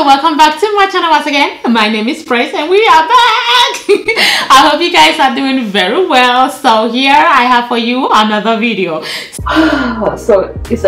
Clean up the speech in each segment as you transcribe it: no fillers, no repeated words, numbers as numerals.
so welcome back to my channel once again. My name is Praise and we are back. I hope you guys are doing very well. So here I have for you another video. So it's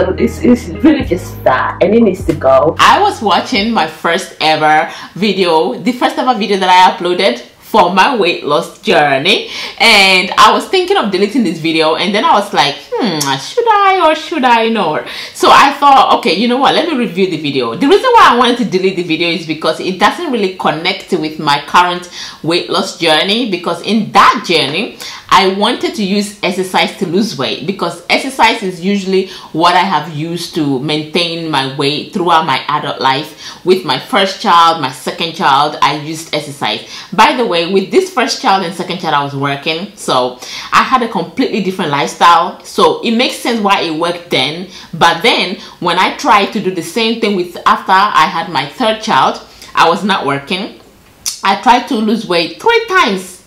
really just that, and it needs to go. I was watching my first ever video, the first ever video that I uploaded for my weight loss journey, and I was thinking of deleting this video, and then I was like, should I or should I not? So I thought, okay, you know what, let me review the video. The reason why I wanted to delete the video is because it doesn't really connect with my current weight loss journey, because in that journey I wanted to use exercise to lose weight, because exercise is usually what I have used to maintain my weight throughout my adult life. With my first child, my second child, I used exercise. By the way, with this first child and second child I was working, so I had a completely different lifestyle, so it makes sense why it worked then. But then when I tried to do the same thing with after I had my third child, I was not working. I tried to lose weight three times.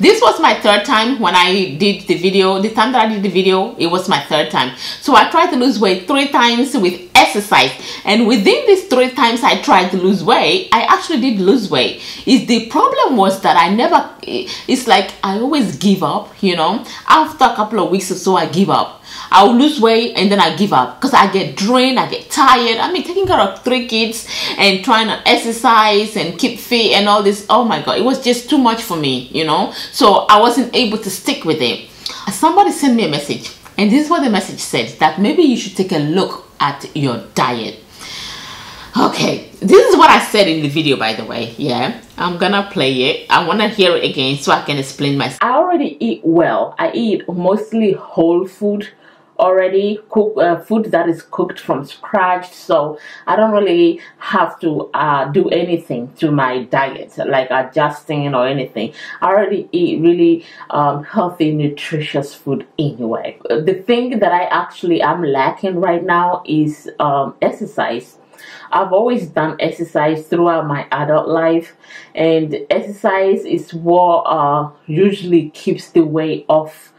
This was my third time when I did the video. The time that I did the video, it was my third time. So I tried to lose weight three times with exercise, and within these three times I tried to lose weight, I actually did lose weight. Is the problem was that I never, it's like I always give up, you know. After a couple of weeks or so I give up. I'll lose weight and then I give up because I get drained, I get tired. I mean, taking care of three kids and trying to exercise and keep fit and all this, oh my god, it was just too much for me, you know. So I wasn't able to stick with it. Somebody sent me a message, and this is what the message said, that maybe you should take a look at your diet. Okay, this is what I said in the video, by the way. Yeah, I'm gonna play it. I want to hear it again so I can explain myself. I already eat well. I eat mostly whole food already, food that is cooked from scratch, so I don't really have to do anything to my diet, like adjusting or anything. I already eat really healthy, nutritious food anyway. The thing that I actually am lacking right now is exercise. I've always done exercise throughout my adult life, and exercise is what usually keeps the weight off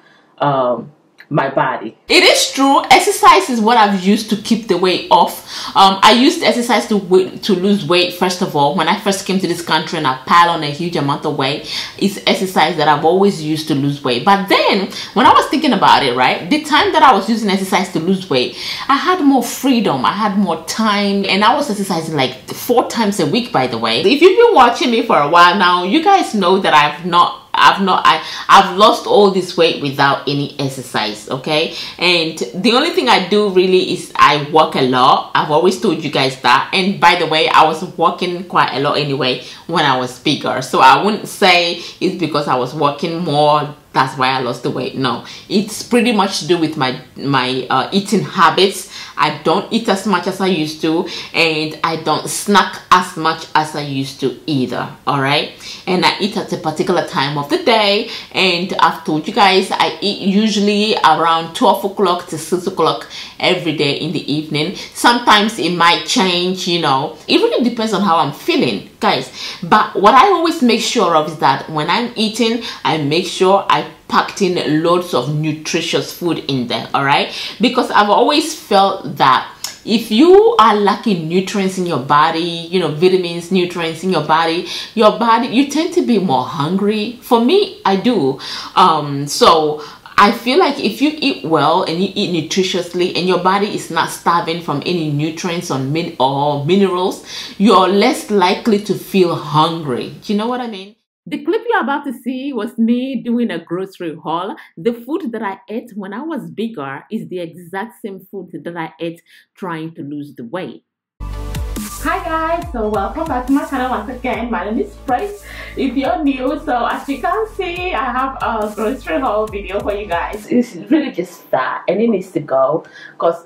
my body. It is true, exercise is what I've used to keep the weight off. I used exercise to lose weight. First of all, when I first came to this country and I piled on a huge amount of weight, it's exercise that I've always used to lose weight. But then when I was thinking about it, right, the time that I was using exercise to lose weight, I had more freedom, I had more time, and I was exercising like 4 times a week, by the way. If you've been watching me for a while now, you guys know that I've lost all this weight without any exercise, okay? And the only thing I do really is I walk a lot. I've always told you guys that. And by the way, I was walking quite a lot anyway when I was bigger, so I wouldn't say it's because I was walking more that's why I lost the weight. No, it's pretty much to do with my eating habits. I don't eat as much as I used to, and I don't snack as much as I used to either, all right? And I eat at a particular time of the day, and I've told you guys I eat usually around 12 o'clock to 6 o'clock every day in the evening. Sometimes it might change, you know. It really depends on how I'm feeling, guys. But what I always make sure of is that when I'm eating, I make sure I packed in loads of nutritious food in there, all right? Because I've always felt that if you are lacking nutrients in your body, you know, vitamins, nutrients in your body, you tend to be more hungry. For me, I do. So I feel like if you eat well and you eat nutritiously and your body is not starving from any nutrients or minerals, you're less likely to feel hungry. Do you know what I mean? The clip you're about to see was me doing a grocery haul. The food that I ate when I was bigger is the exact same food that I ate trying to lose the weight. Hi guys, so welcome back to my channel once again. My name is Praise. If you're new, so as you can see, I have a grocery haul video for you guys. It's really just that, and it needs to go, because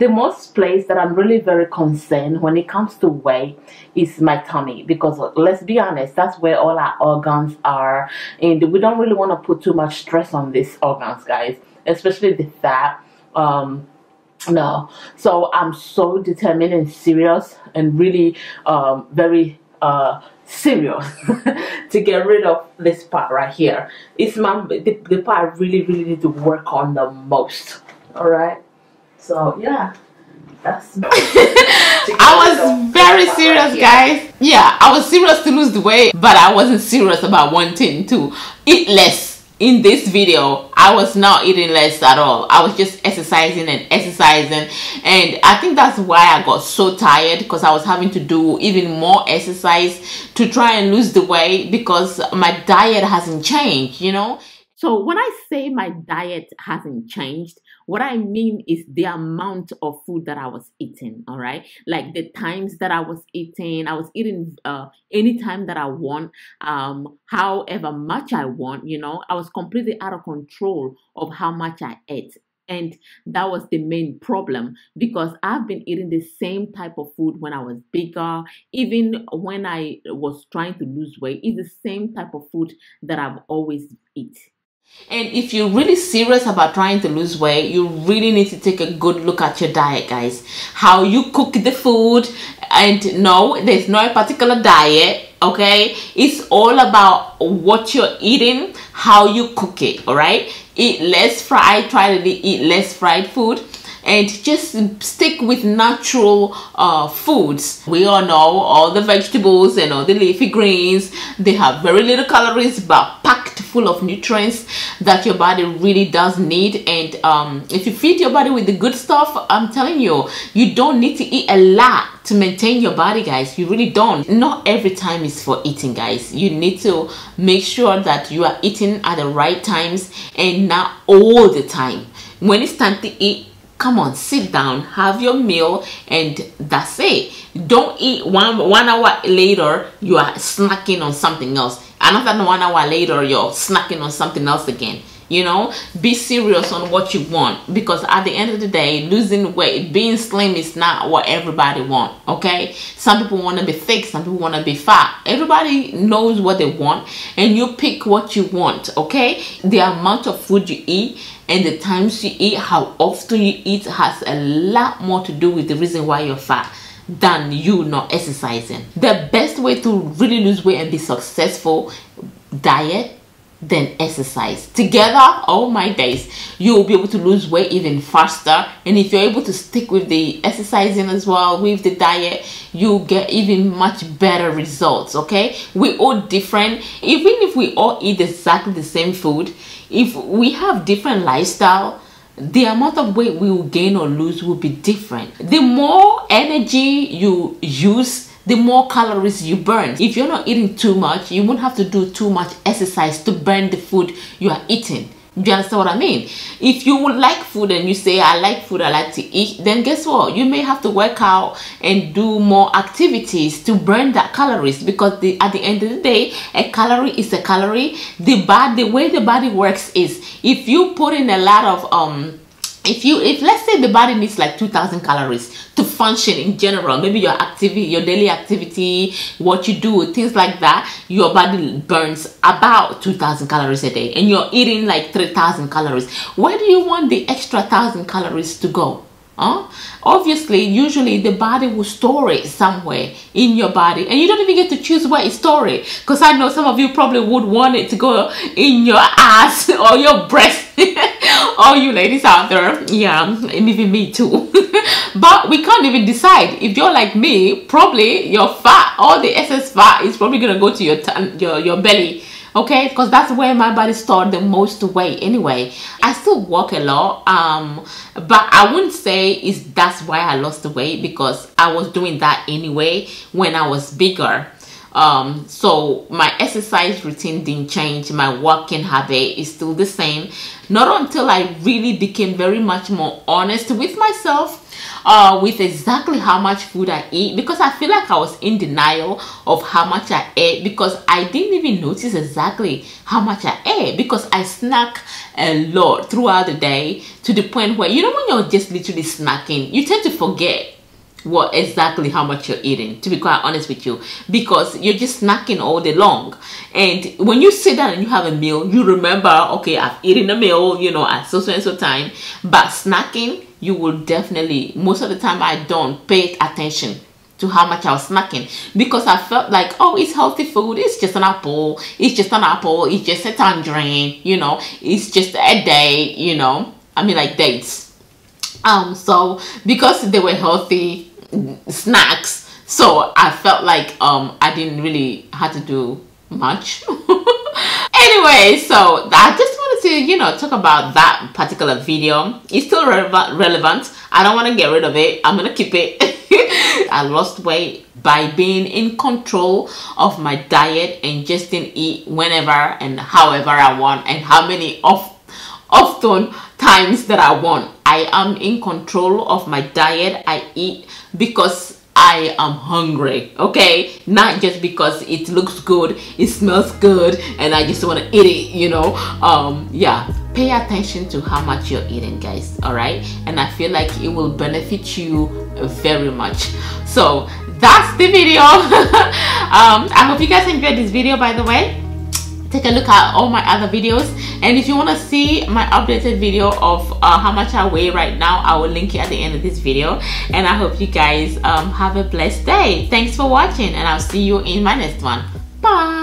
the most place that I'm really very concerned when it comes to weight is my tummy, because let's be honest, that's where all our organs are, and we don't really want to put too much stress on these organs, guys, especially the fat. No, so I'm so determined and serious and really very serious to get rid of this part right here. It's the part I really need to work on the most, all right? So yeah, that's I was very serious, guys. Yeah, I was serious to lose the weight, but I wasn't serious about wanting to eat less. In this video, I was not eating less at all. I was just exercising, and I think that's why I got so tired, because I was having to do even more exercise to try and lose the weight, because my diet hasn't changed, you know. So when I say my diet hasn't changed, what I mean is the amount of food that I was eating, all right? Like the times that I was eating any time that I want, however much I want, you know. I was completely out of control of how much I ate. And that was the main problem, because I've been eating the same type of food when I was bigger. Even when I was trying to lose weight, it's the same type of food that I've always eaten. And if you're really serious about trying to lose weight, you really need to take a good look at your diet, guys. How you cook the food. And no, there's no particular diet, okay? It's all about what you're eating, how you cook it, all right? Eat less fried, try to eat less fried food. And just stick with natural foods. We all know all the vegetables and all the leafy greens. They have very little calories, but packed full of nutrients that your body really does need. And if you feed your body with the good stuff, I'm telling you, you don't need to eat a lot to maintain your body, guys. You really don't. Not every time is for eating, guys. You need to make sure that you are eating at the right times and not all the time. When it's time to eat, come on, sit down, have your meal, and that's it. Don't eat one hour later, you are snacking on something else. Another 1 hour later, you're snacking on something else again. You know, be serious on what you want, because at the end of the day, losing weight, being slim is not what everybody wants, okay? Some people want to be thick, some people want to be fat. Everybody knows what they want, and you pick what you want, okay? The amount of food you eat and the times you eat, how often you eat, has a lot more to do with the reason why you're fat than you not exercising. The best way to really lose weight and be successful, diet, then exercise together. Oh my days, you will be able to lose weight even faster. And if you're able to stick with the exercising as well with the diet, you get even much better results, okay? We're all different. Even if we all eat exactly the same food, if we have different lifestyle, the amount of weight we will gain or lose will be different. The more energy you use, the more calories you burn. If you're not eating too much, you won't have to do too much exercise to burn the food you are eating. Do you understand what I mean? If you would like food and you say, I like food, I like to eat, then guess what? You may have to work out and do more activities to burn that calories, because at the end of the day, a calorie is a calorie. The way the body works is, if you put in a lot of if let's say the body needs like 2,000 calories to function in general, maybe your activity, your daily activity, what you do, things like that, your body burns about 2,000 calories a day, and you're eating like 3,000 calories. Where do you want the extra 1,000 calories to go? Huh? Obviously, usually the body will store it somewhere in your body, and you don't even get to choose where it's stored, because I know some of you probably would want it to go in your ass or your breast. All you ladies out there, yeah, and even me too. But we can't even decide. If you're like me, probably your fat, all the excess fat is probably gonna go to your belly, okay? Because that's where my body stored the most weight anyway. I still walk a lot, but I wouldn't say that's why I lost the weight, because I was doing that anyway when I was bigger. So my exercise routine didn't change. My walking habit is still the same. Not until I really became very much more honest with myself, with exactly how much food I eat, because I feel like I was in denial of how much I ate, because I didn't even notice exactly how much I ate, because I snack a lot throughout the day, to the point where, you know, when you're just literally snacking, you tend to forget what exactly how much you're eating, to be quite honest with you, because you're just snacking all day long. And when you sit down and you have a meal, you remember, okay, I've eaten a meal, you know, at so and so time. But snacking, you will definitely, most of the time I don't pay attention to how much I was snacking, because I felt like, oh, it's healthy food, it's just an apple, it's just an apple, it's just a tangerine, you know, it's just a date, you know, I mean like dates. So because they were healthy snacks, So I felt like I didn't really have to do much. Anyway, so I just wanted to, you know, talk about that particular video. It's still relevant. I don't want to get rid of it. I'm gonna keep it. I lost weight by being in control of my diet and just didn't eat whenever and however I want and how many often times that I want. I am in control of my diet. I eat because I am hungry, okay? Not just because it looks good, it smells good, and I just want to eat it, you know? Yeah, pay attention to how much you're eating, guys, all right? And I feel like it will benefit you very much. So that's the video. I hope you guys enjoyed this video. By the way, take a look at all my other videos, and if you want to see my updated video of how much I weigh right now, I will link it at the end of this video. And I hope you guys have a blessed day. Thanks for watching, and I'll see you in my next one. Bye.